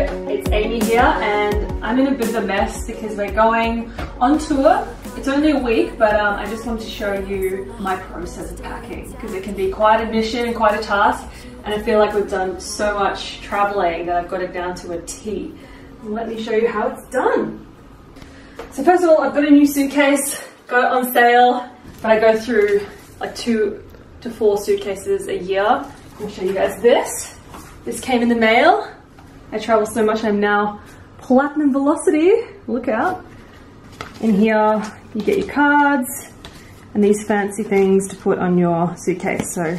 it's Amy here, and I'm in a bit of a mess because we're going on tour. It's only a week, but I just wanted to show you my process of packing, because it can be quite a mission, quite a task, and I feel like we've done so much traveling that I've got it down to a T. Let me show you how it's done. So first of all, I've got a new suitcase, got it on sale, but I go through like 2 to 4 suitcases a year. I'm gonna show you guys this. This came in the mail. I travel so much, I'm now platinum velocity. Look out. In here, you get your cards and these fancy things to put on your suitcase. So,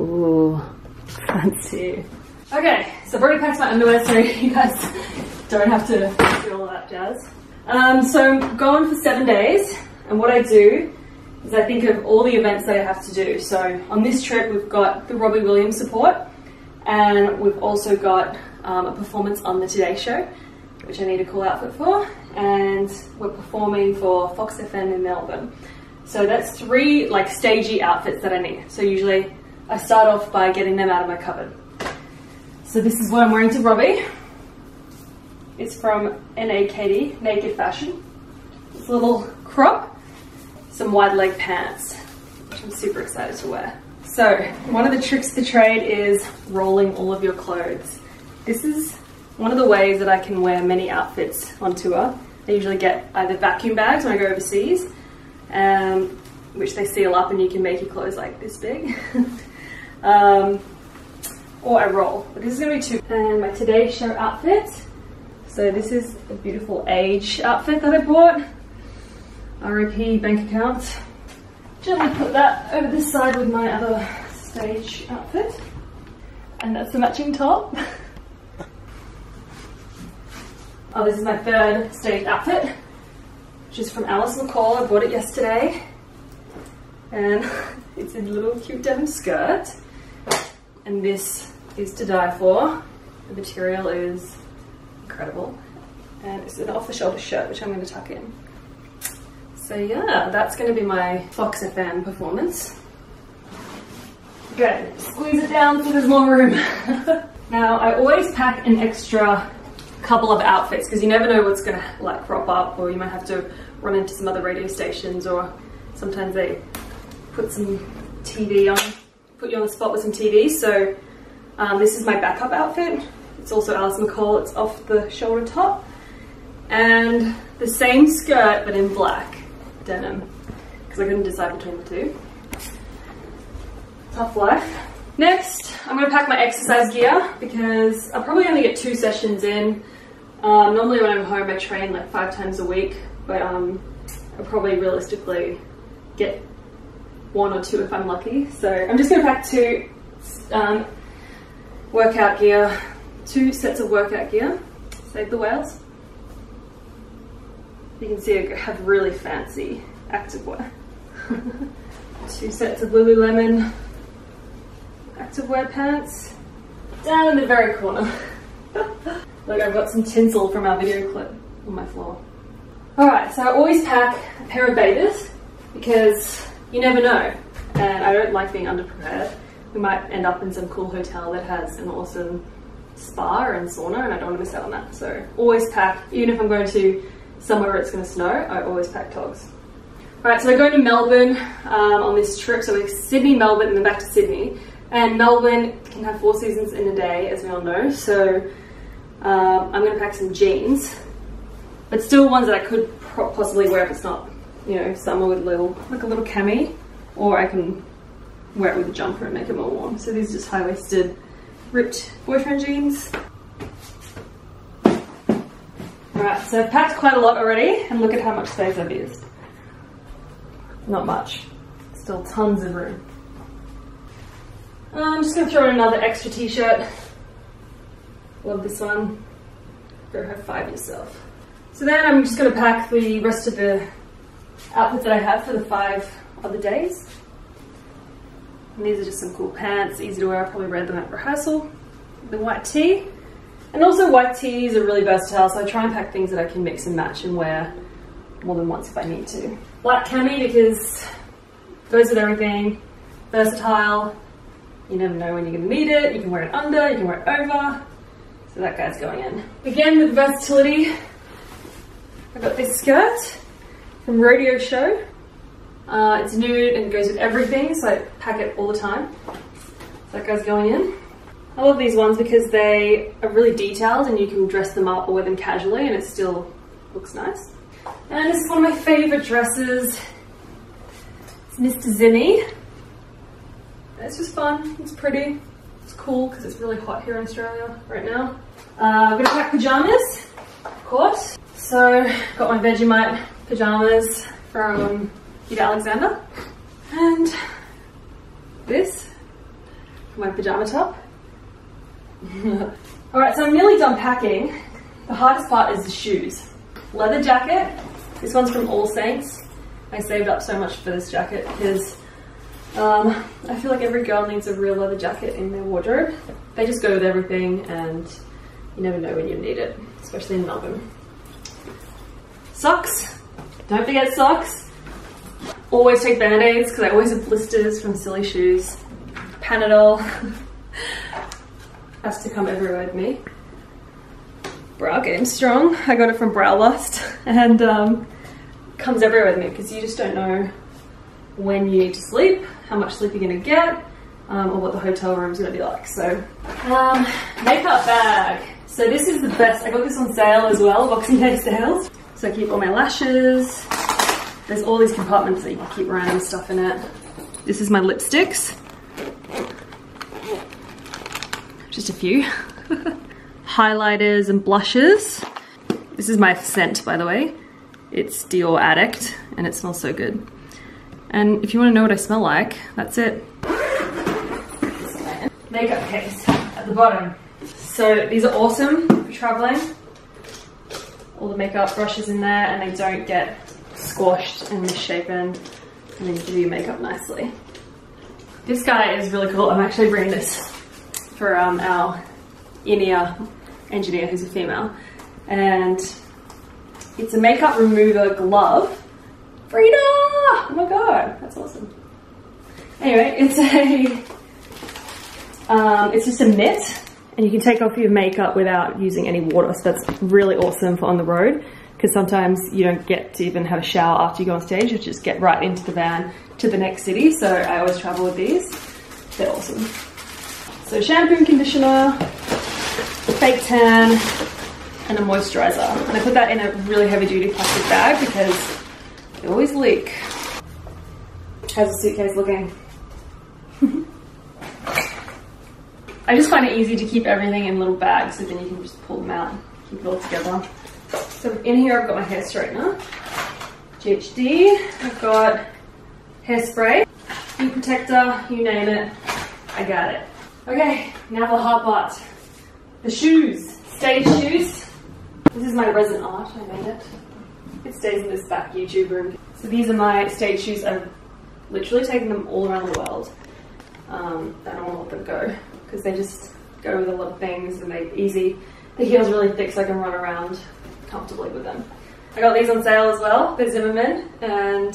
ooh, fancy. Okay, so I've already packed my underwear, so you guys don't have to do all that jazz. So I'm going for 7 days, and what I do is I think of all the events that I have to do. So on this trip, we've got the Robbie Williams support, and we've also got a performance on the Today Show, which I need a cool outfit for, and we're performing for Fox FM in Melbourne. So that's 3 like stagey outfits that I need. So usually I start off by getting them out of my cupboard. So this is what I'm wearing to Robbie. It's from NAKD, Naked Fashion. This little crop, some wide leg pants, which I'm super excited to wear. So one of the tricks of the trade is rolling all of your clothes. This is one of the ways that I can wear many outfits on tour. I usually get either vacuum bags when I go overseas, which they seal up and you can make your clothes like this big. Or I roll, but this is gonna be too. And my Today Show outfit. So this is a beautiful age outfit that I bought. RIP bank account. Gently put that over this side with my other stage outfit. And that's the matching top. Oh, this is my 3rd stage outfit, which is from Alice McCall. I bought it yesterday. And it's a little cute denim skirt. And this is to die for. The material is incredible. And it's an off-the-shoulder shirt, which I'm going to tuck in. So yeah, that's going to be my Fox FM performance. Good, squeeze it down so there's more room. Now, I always pack an extra couple of outfits, because you never know what's going to like crop up, or you might have to run into some other radio stations, or sometimes they put some TV on. Put you on the spot with some TV, so this is my backup outfit. It's also Alice McCall, it's off the shoulder top, and the same skirt but in black denim, because I couldn't decide between the two. Tough life. Next, I'm going to pack my exercise gear, because I'll probably only get 2 sessions in. Normally when I'm home I train like 5 times a week, but I'll probably realistically get 1 or 2 if I'm lucky. So I'm just gonna pack 2 workout gear, 2 sets of workout gear. Save the whales. You can see I have really fancy activewear. 2 sets of Lululemon activewear pants down in the very corner. Look, I've got some tinsel from our video clip on my floor. All right, so I always pack a pair of bathers, because you never know, and I don't like being underprepared. We might end up in some cool hotel that has an awesome spa and sauna, and I don't want to miss out on that. So always pack, even if I'm going to somewhere where it's going to snow, I always pack togs. All right, so we're going to Melbourne on this trip. So we're Sydney, Melbourne, and then back to Sydney. And Melbourne can have 4 seasons in a day, as we all know. So I'm going to pack some jeans, but still ones that I could possibly wear if it's not, you know, summer, with like a little cami, or I can wear it with a jumper and make it more warm. So these are just high-waisted, ripped boyfriend jeans. All right, so I've packed quite a lot already, and look at how much space I've used. Not much. Still tons of room. I'm just gonna throw in another extra t-shirt. Love this one. Go have 5 yourself. So then I'm just gonna pack the rest of the outfit that I have for the 5 other days. And these are just some cool pants, easy to wear. I probably read them at rehearsal. The white tee. And also white tees are really versatile, so I try and pack things that I can mix and match and wear more than once if I need to. Black cami, because goes with everything. Versatile, You never know when you're gonna need it. You can wear it under, you can wear it over. So that guy's going in. Again, with versatility, I got this skirt from Rodeo Show. It's nude and goes with everything, so I pack it all the time. So that guy's going in. I love these ones because they are really detailed and you can dress them up or wear them casually and it still looks nice. And this is one of my favorite dresses. It's Mr. Zimmy. It's just fun, it's pretty, it's cool because it's really hot here in Australia right now. I'm gonna pack pajamas, of course. So, got my Vegemite pajamas from Peter Alexander. And this, my pajama top. Alright, so I'm nearly done packing. The hardest part is the shoes. Leather jacket, this one's from All Saints. I saved up so much for this jacket because I feel like every girl needs a real leather jacket in their wardrobe. They just go with everything and you never know when you need it, especially in Melbourne. Socks, don't forget socks. Always take band-aids because I always have blisters from silly shoes. Panadol has to come everywhere with me. Brow game strong, I got it from Browlust and comes everywhere with me because you just don't know when you need to sleep, how much sleep you're gonna get, or what the hotel room's gonna be like. So, makeup bag. So this is the best, I got this on sale as well, Boxing Day sales. So I keep all my lashes. There's all these compartments that you can keep random stuff in it. This is my lipsticks. Just a few. Highlighters and blushes. This is my scent, by the way. It's Dior Addict, and it smells so good. And if you want to know what I smell like, that's it. Makeup case at the bottom. So these are awesome for traveling. All the makeup brushes in there and they don't get squashed and misshapen and then do your makeup nicely. This guy is really cool. I'm actually bringing this for our in-ear engineer who's a female. And it's a makeup remover glove. Frida! Oh my god, that's awesome. Anyway, it's just a mitt and you can take off your makeup without using any water, so that's really awesome for on the road because sometimes you don't get to even have a shower after you go on stage, you just get right into the van to the next city, so I always travel with these. They're awesome. So shampoo and conditioner, fake tan, and a moisturizer. And I put that in a really heavy duty plastic bag because they always leak. How's the suitcase looking? I just find it easy to keep everything in little bags so then you can just pull them out and keep it all together. So in here I've got my hair straightener, GHD, I've got hairspray, hair protector, you name it, I got it. Okay, now for the hard part. The shoes, stage shoes. This is my resin art, I made it. It stays in this back YouTube room. So these are my stage shoes. I've literally taken them all around the world. I don't want to let them go because they just go with a lot of things and they're easy. The heel's really thick so I can run around comfortably with them. I got these on sale as well. They're Zimmerman and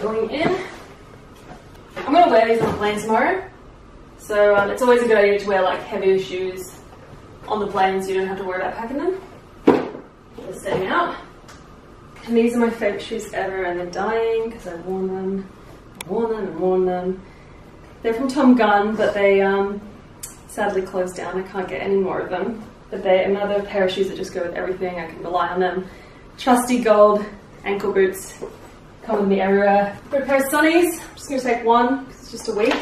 going in. I'm gonna wear these on the plane tomorrow. So it's always a good idea to wear like heavier shoes on the plane so you don't have to worry about packing them. They're staying out. And these are my favourite shoes ever and they're dying because I've worn them, worn them. They're from Tom Gunn but they sadly closed down. I can't get any more of them. But they're another pair of shoes that just go with everything. I can rely on them. Trusty gold ankle boots come with me everywhere. Got a pair of sunnies. I'm just going to take one because it's just a week.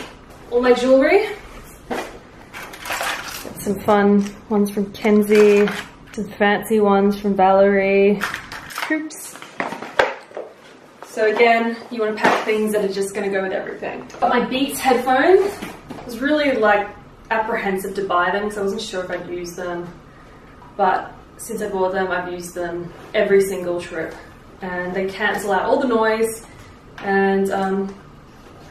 All my jewellery. Got some fun ones from Kenzie, some fancy ones from Valerie. Oops. So again, you want to pack things that are just going to go with everything. Got my Beats headphones. I was really like apprehensive to buy them because I wasn't sure if I'd use them. But since I bought them, I've used them every single trip. And they cancel out all the noise and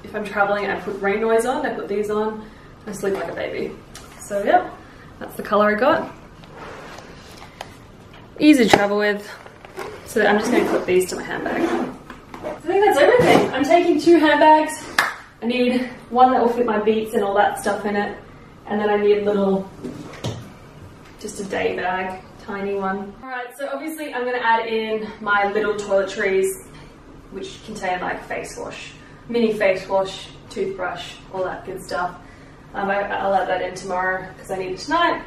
if I'm traveling I put rain noise on, I put these on, and I sleep like a baby. So yeah, that's the colour I got. Easy to travel with, So I'm just going to clip these to my handbag. I think that's everything. I'm taking two handbags. I need one that will fit my Beats and all that stuff in it. And then I need a little, just a day bag, tiny one. All right, so obviously I'm going to add in my little toiletries, which contain like face wash, mini face wash, toothbrush, all that good stuff. I'll add that in tomorrow because I need it tonight.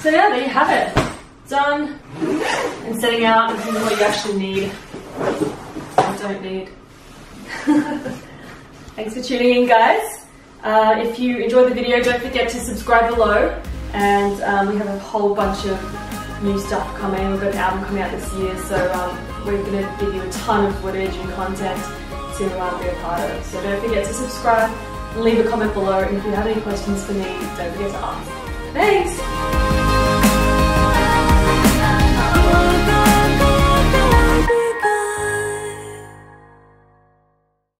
So yeah, there you have it. Done. And setting out and thinking what you actually need and don't need. Thanks for tuning in, guys. If you enjoyed the video, don't forget to subscribe below. And we have a whole bunch of new stuff coming. We've got an album coming out this year, so we're going to give you a ton of footage and content to be a part of. So don't forget to subscribe. Leave a comment below, and if you have any questions for me, don't forget to ask. Thanks!